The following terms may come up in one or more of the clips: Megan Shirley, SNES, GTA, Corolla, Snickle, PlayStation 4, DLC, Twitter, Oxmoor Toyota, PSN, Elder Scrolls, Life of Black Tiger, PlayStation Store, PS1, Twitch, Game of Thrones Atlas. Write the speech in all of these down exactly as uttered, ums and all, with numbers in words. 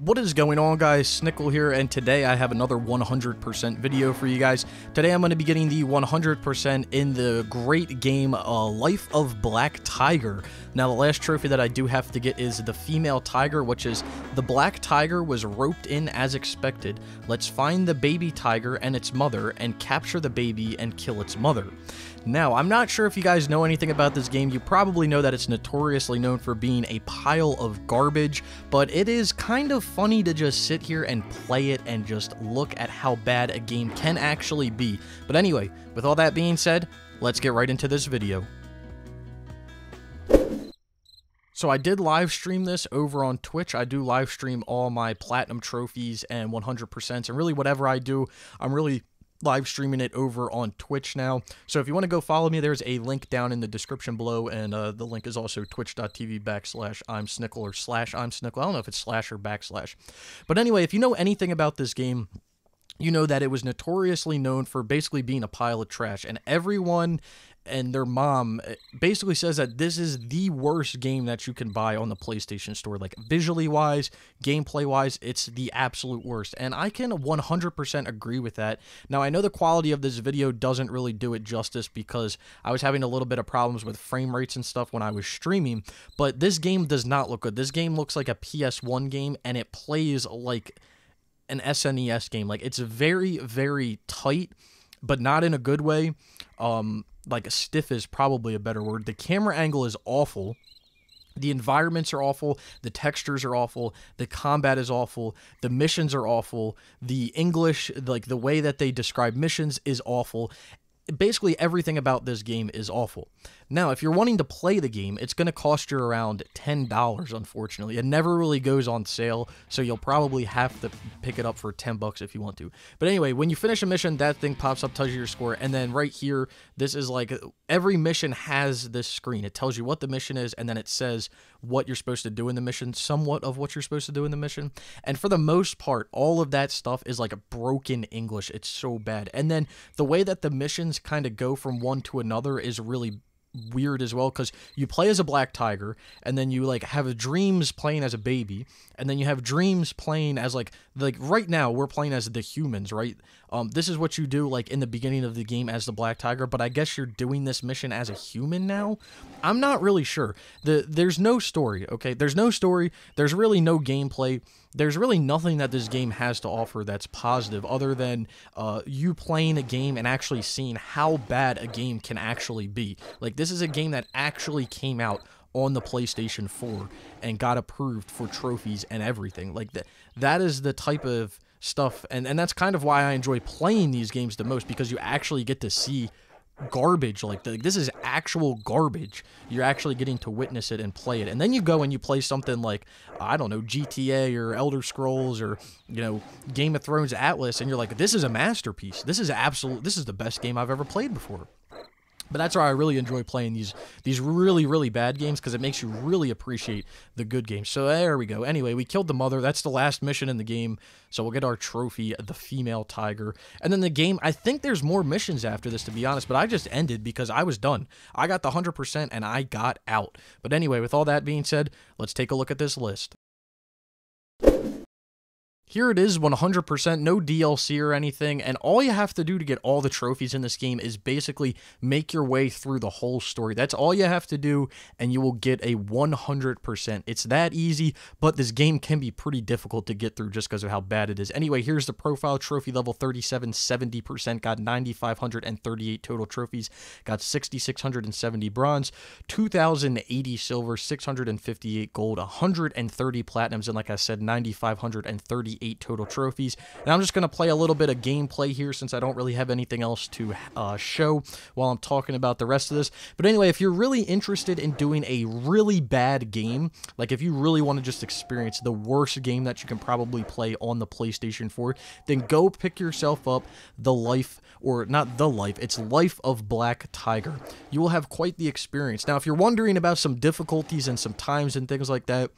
What is going on, guys? Snickle here, and today I have another one hundred percent video for you guys. Today I'm going to be getting the one hundred percent in the great game uh, Life of Black Tiger. Now, the last trophy that I do have to get is the female tiger, which is the black tiger was roped in as expected. Let's find the baby tiger and its mother and capture the baby and kill its mother. Now, I'm not sure if you guys know anything about this game. You probably know that it's notoriously known for being a pile of garbage, but it is kind of funny to just sit here and play it and just look at how bad a game can actually be. But anyway, with all that being said, let's get right into this video. So I did live stream this over on Twitch. I do live stream all my platinum trophies and one hundred percents, and really whatever I do, I'm really live streaming it over on Twitch now. So if you want to go follow me, there's a link down in the description below, and uh, the link is also twitch.tv backslash I'm Snickle or slash I'm Snickle. I don't know if it's slash or backslash. But anyway, if you know anything about this game, you know that it was notoriously known for basically being a pile of trash, and everyone and their mom basically says that this is the worst game that you can buy on the PlayStation Store. Like, visually wise, gameplay wise, it's the absolute worst, and I can one hundred percent agree with that. Now, I know the quality of this video doesn't really do it justice because I was having a little bit of problems with frame rates and stuff when I was streaming, but this game does not look good. This game looks like a P S one game, and it plays like an S N E S game. Like, it's very, very tight, but not in a good way. Um... Like, a stiff is probably a better word. The camera angle is awful. The environments are awful. The textures are awful. The combat is awful. The missions are awful. The English, like, the way that they describe missions is awful. Basically, everything about this game is awful. Now, if you're wanting to play the game, it's going to cost you around ten dollars, unfortunately. It never really goes on sale, so you'll probably have to pick it up for ten bucks if you want to. But anyway, when you finish a mission, that thing pops up, tells you your score, and then right here, this is like, every mission has this screen. It tells you what the mission is, and then it says what you're supposed to do in the mission, somewhat of what you're supposed to do in the mission. And for the most part, all of that stuff is like a broken English. It's so bad. And then the way that the missions kind of go from one to another is really weird as well, because you play as a black tiger, and then you like have dreams playing as a baby, and then you have dreams playing as like like right now we're playing as the humans, right? Um this is what you do like in the beginning of the game as the black tiger, but I guess you're doing this mission as a human now. I'm not really sure. The there's no story, okay? There's no story, there's really no gameplay. There's really nothing that this game has to offer that's positive, other than uh, you playing a game and actually seeing how bad a game can actually be. Like, this is a game that actually came out on the PlayStation four and got approved for trophies and everything. Like, that that is the type of stuff, and, and that's kind of why I enjoy playing these games the most, because you actually get to see garbage like the, this is actual garbage. You're actually getting to witness it and play it. And then you go and you play something like, I don't know, G T A or Elder Scrolls or, you know, Game of Thrones Atlas, and you're like, this is a masterpiece. This is absolute this is the best game I've ever played before. But that's why I really enjoy playing these these really, really bad games, because it makes you really appreciate the good games. So there we go. Anyway, we killed the mother. That's the last mission in the game. So we'll get our trophy, the female tiger. And then the game, I think there's more missions after this, to be honest, but I just ended because I was done. I got the one hundred percent and I got out. But anyway, with all that being said, let's take a look at this list. Here it is, one hundred percent, no D L C or anything, and all you have to do to get all the trophies in this game is basically make your way through the whole story. That's all you have to do, and you will get a one hundred percent. It's that easy, but this game can be pretty difficult to get through just because of how bad it is. Anyway, here's the profile. Trophy level thirty-seven, seventy percent, got nine thousand five hundred thirty-eight total trophies, got six thousand six hundred seventy bronze, two thousand eighty silver, six hundred fifty-eight gold, one hundred thirty platinums, and like I said, nine thousand five hundred thirty-eight eight total trophies. And I'm just going to play a little bit of gameplay here, since I don't really have anything else to uh, show while I'm talking about the rest of this. But anyway, if you're really interested in doing a really bad game, like if you really want to just experience the worst game that you can probably play on the PlayStation four, then go pick yourself up the life, or not the life, it's Life of Black Tiger. You will have quite the experience. Now, if you're wondering about some difficulties and some times and things like that,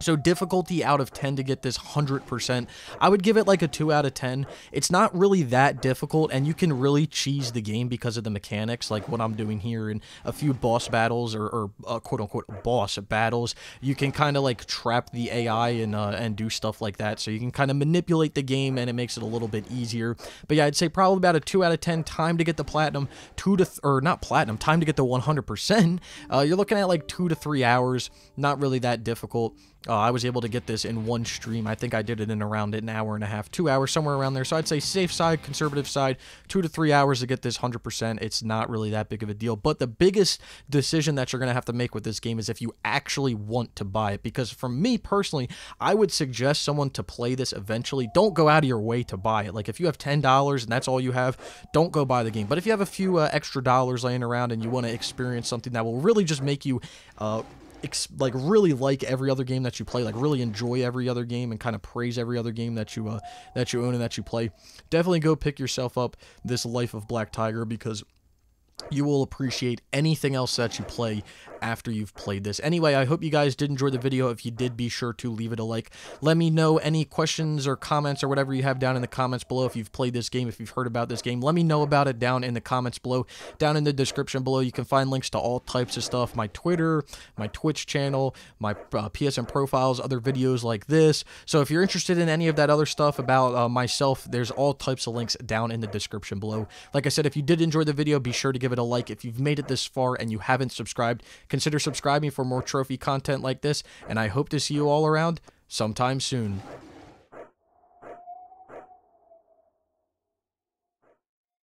So difficulty out of ten to get this one hundred percent, I would give it like a two out of ten. It's not really that difficult, and you can really cheese the game because of the mechanics, like what I'm doing here in a few boss battles, or, or uh, quote-unquote boss battles. You can kind of like trap the A I and, uh, and do stuff like that, so you can kind of manipulate the game, and it makes it a little bit easier. But yeah, I'd say probably about a two out of ten, time to get the platinum, two to, th or not platinum, time to get the one hundred percent. Uh, you're looking at like two to three hours, not really that difficult. Uh, I was able to get this in one stream. I think I did it in around an hour and a half, two hours, somewhere around there. So I'd say safe side, conservative side, two to three hours to get this one hundred percent. It's not really that big of a deal. But the biggest decision that you're going to have to make with this game is if you actually want to buy it. Because for me personally, I would suggest someone to play this eventually. Don't go out of your way to buy it. Like if you have ten dollars and that's all you have, don't go buy the game. But if you have a few uh, extra dollars laying around and you want to experience something that will really just make you... Uh, like really like every other game that you play, like really enjoy every other game and kind of praise every other game that you uh, that you own and that you play, definitely go pick yourself up this Life of Black Tiger, because you will appreciate anything else that you play after you've played this. Anyway, I hope you guys did enjoy the video. If you did, be sure to leave it a like. Let me know any questions or comments or whatever you have down in the comments below. If you've played this game, if you've heard about this game, let me know about it down in the comments below. Down in the description below, you can find links to all types of stuff. My Twitter, my Twitch channel, my uh, P S N profiles, other videos like this. So if you're interested in any of that other stuff about uh, myself, there's all types of links down in the description below. Like I said, if you did enjoy the video, be sure to give Give it a like. If you've made it this far and you haven't subscribed, consider subscribing for more trophy content like this, and I hope to see you all around sometime soon.